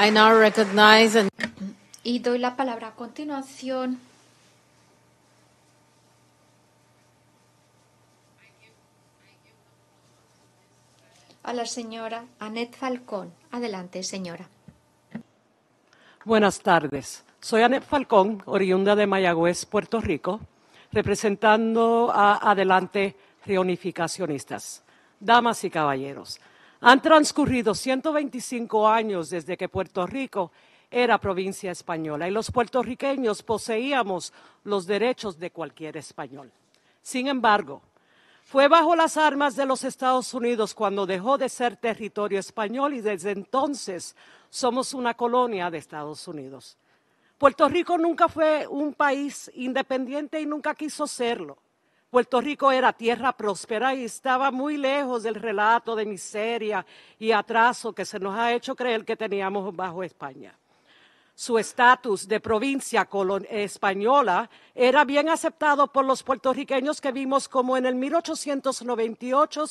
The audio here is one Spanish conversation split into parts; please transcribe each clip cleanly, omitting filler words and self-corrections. I now recognize and... Y doy la palabra a continuación a la señora Annette Falcón. Adelante, señora. Buenas tardes. Soy Annette Falcón, oriunda de Mayagüez, Puerto Rico, representando a Adelante Reunificacionistas. Damas y caballeros, han transcurrido 125 años desde que Puerto Rico era provincia española y los puertorriqueños poseíamos los derechos de cualquier español. Sin embargo, fue bajo las armas de los Estados Unidos cuando dejó de ser territorio español y desde entonces somos una colonia de Estados Unidos. Puerto Rico nunca fue un país independiente y nunca quiso serlo. Puerto Rico era tierra próspera y estaba muy lejos del relato de miseria y atraso que se nos ha hecho creer que teníamos bajo España. Su estatus de provincia española era bien aceptado por los puertorriqueños que vimos como en el 1898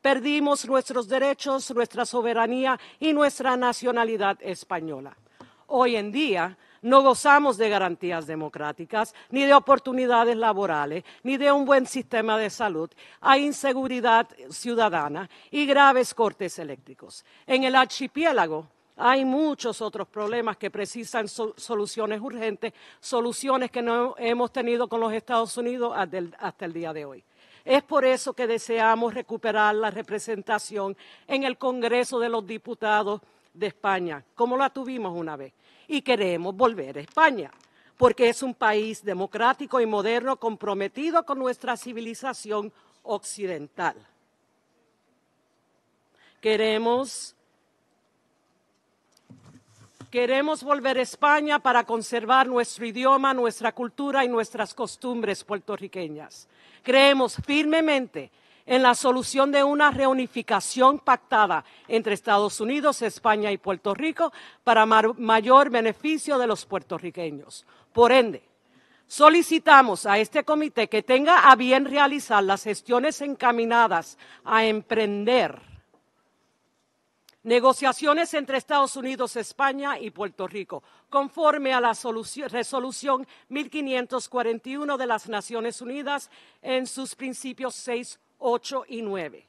perdimos nuestros derechos, nuestra soberanía y nuestra nacionalidad española. Hoy en día no gozamos de garantías democráticas, ni de oportunidades laborales, ni de un buen sistema de salud. Hay inseguridad ciudadana y graves cortes eléctricos. En el archipiélago hay muchos otros problemas que precisan soluciones urgentes, soluciones que no hemos tenido con los Estados Unidos hasta el día de hoy. Es por eso que deseamos recuperar la representación en el Congreso de los Diputados de España, como la tuvimos una vez. Y queremos volver a España, porque es un país democrático y moderno comprometido con nuestra civilización occidental. Queremos volver a España para conservar nuestro idioma, nuestra cultura y nuestras costumbres puertorriqueñas. Creemos firmemente en la solución de una reunificación pactada entre Estados Unidos, España y Puerto Rico para mayor beneficio de los puertorriqueños. Por ende, solicitamos a este comité que tenga a bien realizar las gestiones encaminadas a emprender negociaciones entre Estados Unidos, España y Puerto Rico, conforme a la resolución 1541 de las Naciones Unidas en sus principios 6, 8 y 9.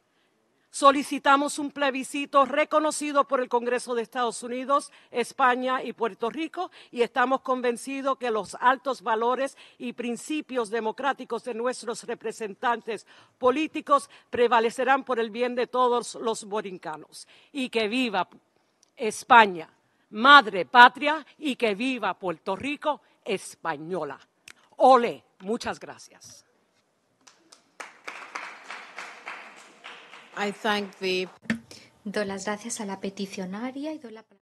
Solicitamos un plebiscito reconocido por el Congreso de Estados Unidos, España y Puerto Rico y estamos convencidos que los altos valores y principios democráticos de nuestros representantes políticos prevalecerán por el bien de todos los borincanos. Y que viva España, madre patria, y que viva Puerto Rico española. Ole, muchas gracias. Doy las gracias a la peticionaria y doy la palabra.